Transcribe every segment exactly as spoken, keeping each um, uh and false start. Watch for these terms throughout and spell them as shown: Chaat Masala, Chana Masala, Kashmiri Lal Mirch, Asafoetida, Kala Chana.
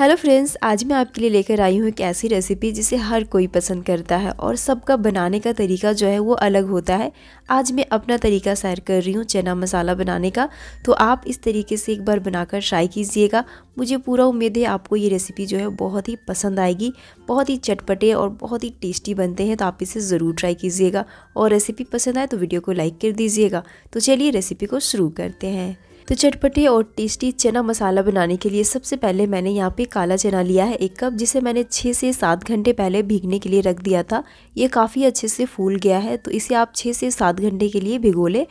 Hello friends, आज मैं आपके लिए लेकर आई हूँ एक ऐसी रेसिपी जिसे हर कोई पसंद करता है और सबका बनाने का तरीका जो है वो अलग होता है। आज मैं अपना तरीका शेयर कर रही हूँ चना मसाला बनाने का, तो आप इस तरीके से एक बार बनाकर ट्राई कीजिएगा। मुझे पूरा उम्मीद है आपको ये रेसिपी जो है बहुत ही पसंद आएगी। बहुत ही चटपटे और बहुत ही टेस्टी बनते हैं, तो आप इसे ज़रूर ट्राई कीजिएगा। और रेसिपी पसंद आए तो वीडियो को लाइक कर दीजिएगा। तो चलिए रेसिपी को शुरू करते हैं। तो चटपटे और टेस्टी चना मसाला बनाने के लिए सबसे पहले मैंने यहाँ पे काला चना लिया है एक कप, जिसे मैंने छः से सात घंटे पहले भीगने के लिए रख दिया था। ये काफ़ी अच्छे से फूल गया है, तो इसे आप छः से सात घंटे के लिए भिगो लें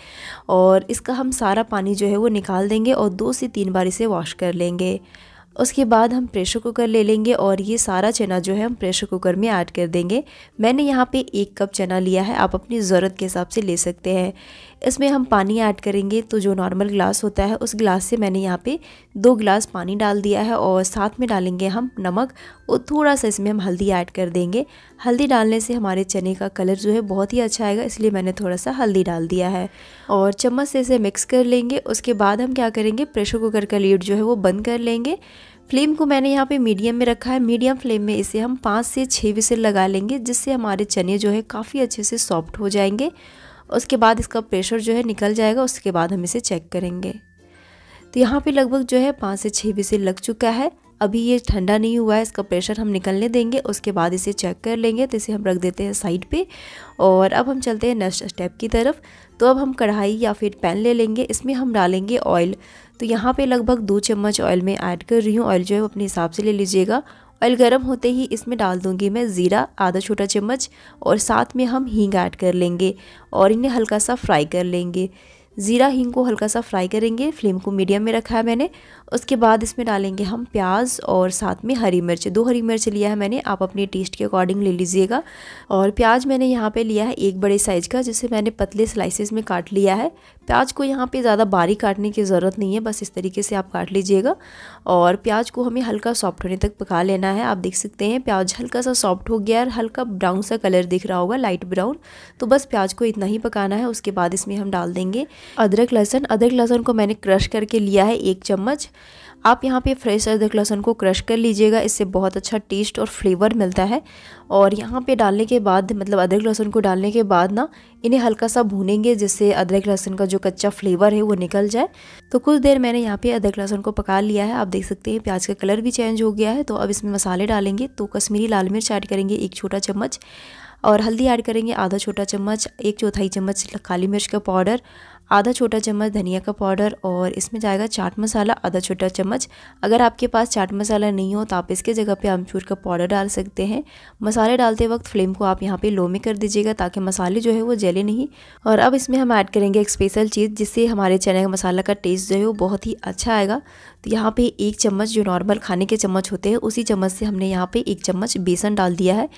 और इसका हम सारा पानी जो है वो निकाल देंगे और दो से तीन बार इसे वॉश कर लेंगे। उसके बाद हम प्रेशर कुकर ले लेंगे और ये सारा चना जो है हम प्रेशर कुकर में ऐड कर देंगे। मैंने यहाँ पे एक कप चना लिया है, आप अपनी ज़रूरत के हिसाब से ले सकते हैं। इसमें हम पानी ऐड करेंगे, तो जो नॉर्मल ग्लास होता है उस ग्लास से मैंने यहाँ पे दो ग्लास पानी डाल दिया है और साथ में डालेंगे हम नमक और थोड़ा सा इसमें हम हल्दी ऐड कर देंगे। हल्दी डालने से हमारे चने का कलर जो है बहुत ही अच्छा आएगा, इसलिए मैंने थोड़ा सा हल्दी डाल दिया है और चम्मच से इसे मिक्स कर लेंगे। उसके बाद हम क्या करेंगे, प्रेशर कुकर का लीड जो है वो बंद कर लेंगे। फ्लेम को मैंने यहाँ पे मीडियम में रखा है। मीडियम फ्लेम में इसे हम पाँच से छः विसिल लगा लेंगे, जिससे हमारे चने जो है काफ़ी अच्छे से सॉफ्ट हो जाएंगे। उसके बाद इसका प्रेशर जो है निकल जाएगा, उसके बाद हम इसे चेक करेंगे। तो यहाँ पे लगभग जो है पाँच से छः विसिल लग चुका है। अभी ये ठंडा नहीं हुआ है, इसका प्रेशर हम निकलने देंगे, उसके बाद इसे चेक कर लेंगे। तो इसे हम रख देते हैं साइड पे और अब हम चलते हैं नेक्स्ट स्टेप की तरफ। तो अब हम कढ़ाई या फिर पैन ले लेंगे, इसमें हम डालेंगे ऑयल। तो यहाँ पे लगभग दो चम्मच ऑयल में ऐड कर रही हूँ। ऑयल जो है वो अपने हिसाब से ले लीजिएगा। ऑयल गर्म होते ही इसमें डाल दूंगी मैं ज़ीरा आधा छोटा चम्मच और साथ में हम हींग ऐड कर लेंगे और इन्हें हल्का सा फ्राई कर लेंगे। ज़ीरा हींग को हल्का सा फ्राई करेंगे। फ्लेम को मीडियम में रखा है मैंने। उसके बाद इसमें डालेंगे हम प्याज और साथ में हरी मिर्च। दो हरी मिर्च लिया है मैंने, आप अपने टेस्ट के अकॉर्डिंग ले लीजिएगा। और प्याज मैंने यहाँ पे लिया है एक बड़े साइज़ का, जिसे मैंने पतले स्लाइसेस में काट लिया है। प्याज को यहाँ पे ज़्यादा बारीक काटने की ज़रूरत नहीं है, बस इस तरीके से आप काट लीजिएगा। और प्याज को हमें हल्का सॉफ्ट होने तक पका लेना है। आप देख सकते हैं प्याज हल्का सा सॉफ्ट हो गया है, हल्का ब्राउन सा कलर दिख रहा होगा, लाइट ब्राउन। तो बस प्याज को इतना ही पकाना है। उसके बाद इसमें हम डाल देंगे अदरक लहसुन। अदरक लहसुन को मैंने क्रश करके लिया है एक चम्मच। आप यहाँ पे फ्रेश अदरक लहसुन को क्रश कर लीजिएगा, इससे बहुत अच्छा टेस्ट और फ्लेवर मिलता है। और यहाँ पे डालने के बाद, मतलब अदरक लहसुन को डालने के बाद ना, इन्हें हल्का सा भूनेंगे, जिससे अदरक लहसुन का जो कच्चा फ्लेवर है वो निकल जाए। तो कुछ देर मैंने यहाँ पे अदरक लहसुन को पका लिया है। आप देख सकते हैं प्याज का कलर भी चेंज हो गया है। तो अब इसमें मसाले डालेंगे। तो कश्मीरी लाल मिर्च ऐड करेंगे एक छोटा चम्मच और हल्दी ऐड करेंगे आधा छोटा चम्मच, एक चौथाई चम्मच काली मिर्च का पाउडर, आधा छोटा चम्मच धनिया का पाउडर और इसमें जाएगा चाट मसाला आधा छोटा चम्मच। अगर आपके पास चाट मसाला नहीं हो तो आप इसके जगह पे आमचूर का पाउडर डाल सकते हैं। मसाले डालते वक्त फ्लेम को आप यहाँ पे लो में कर दीजिएगा, ताकि मसाले जो है वो जले नहीं। और अब इसमें हम ऐड करेंगे एक स्पेशल चीज़, जिससे हमारे चने का मसाला का टेस्ट जो है वो बहुत ही अच्छा आएगा। तो यहाँ पर एक चम्मच, जो नॉर्मल खाने के चम्मच होते हैं उसी चम्मच से हमने यहाँ पर एक चम्मच बेसन डाल दिया है।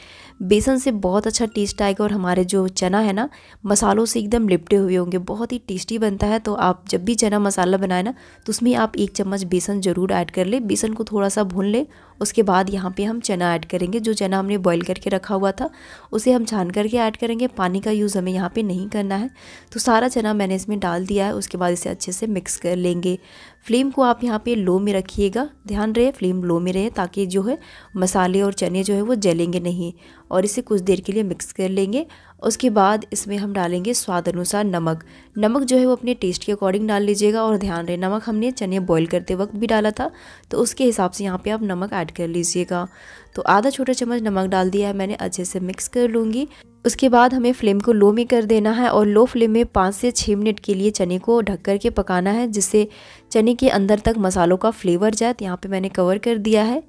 बेसन से बहुत अच्छा टेस्ट आएगा और हमारे जो चना है ना, मसालों से एकदम लिपटे हुए होंगे, बहुत ही टेस्टी बनता है। तो आप जब भी चना मसाला बनाए ना, तो उसमें आप एक चम्मच बेसन ज़रूर ऐड कर ले। बेसन को थोड़ा सा भून ले। उसके बाद यहाँ पे हम चना ऐड करेंगे। जो चना हमने बॉईल करके रखा हुआ था उसे हम छान करके ऐड करेंगे, पानी का यूज़ हमें यहाँ पे नहीं करना है। तो सारा चना मैंने इसमें डाल दिया है। उसके बाद इसे अच्छे से मिक्स कर लेंगे। फ्लेम को आप यहाँ पे लो में रखिएगा, ध्यान रहे फ्लेम लो में रहे, ताकि जो है मसाले और चने जो है वो जलेंगे नहीं। और इसे कुछ देर के लिए मिक्स कर लेंगे। उसके बाद इसमें हम डालेंगे स्वाद अनुसार नमक। नमक जो है वो अपने टेस्ट के अकॉर्डिंग डाल लीजिएगा। और ध्यान रहे नमक हमने चने बॉईल करते वक्त भी डाला था, तो उसके हिसाब से यहाँ पे आप नमक ऐड कर लीजिएगा। तो आधा छोटा चम्मच नमक डाल दिया है मैंने, अच्छे से मिक्स कर लूँगी। उसके बाद हमें फ्लेम को लो में कर देना है और लो फ्लेम में पाँच से छः मिनट के लिए चने को ढक कर के पकाना है, जिससे चने के अंदर तक मसालों का फ्लेवर जाए। तो यहाँ पे मैंने कवर कर दिया है।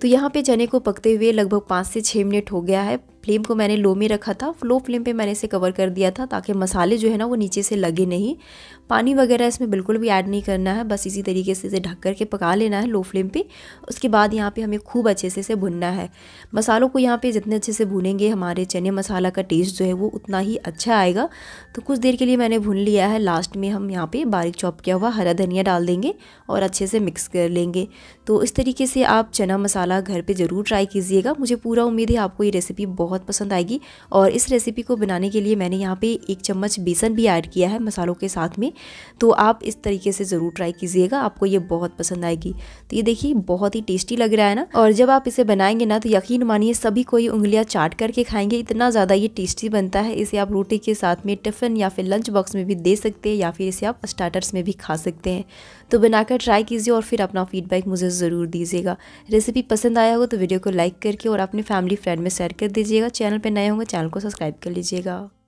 तो यहाँ पे चने को पकते हुए लगभग पाँच से छः मिनट हो गया है। फ्लेम को मैंने लो में रखा था, लो फ्लेम पे मैंने इसे कवर कर दिया था, ताकि मसाले जो है ना वो नीचे से लगे नहीं। पानी वगैरह इसमें बिल्कुल भी ऐड नहीं करना है, बस इसी तरीके से इसे ढक कर के पका लेना है लो फ्लेम पे। उसके बाद यहाँ पे हमें खूब अच्छे से इसे भुनना है। मसालों को यहाँ पे जितने अच्छे से भुनेंगे, हमारे चने मसाला का टेस्ट जो है वो उतना ही अच्छा आएगा। तो कुछ देर के लिए मैंने भुन लिया है। लास्ट में हम यहाँ पर बारीक चॉप किया हुआ हरा धनिया डाल देंगे और अच्छे से मिक्स कर लेंगे। तो इस तरीके से आप चना मसाला घर पर ज़रूर ट्राई कीजिएगा। मुझे पूरा उम्मीद है आपको ये रेसिपी बहुत बहुत पसंद आएगी। और इस रेसिपी को बनाने के लिए मैंने यहाँ पे एक चम्मच बेसन भी ऐड किया है मसालों के साथ में, तो आप इस तरीके से ज़रूर ट्राई कीजिएगा, आपको ये बहुत पसंद आएगी। तो ये देखिए बहुत ही टेस्टी लग रहा है ना, और जब आप इसे बनाएंगे ना तो यकीन मानिए सभी को ये उंगलियाँ चाट करके खाएंगे, इतना ज़्यादा ये टेस्टी बनता है। इसे आप रोटी के साथ में, टिफ़िन या फिर लंच बॉक्स में भी दे सकते हैं, या फिर इसे आप स्टार्टर्स में भी खा सकते हैं। तो बनाकर ट्राई कीजिए और फिर अपना फीडबैक मुझे ज़रूर दीजिएगा। रेसिपी पसंद आया हो तो वीडियो को लाइक करके और अपने फैमिली फ्रेंड में शेयर कर दीजिएगा। चैनल पर नए होंगे चैनल को सब्सक्राइब कर लीजिएगा।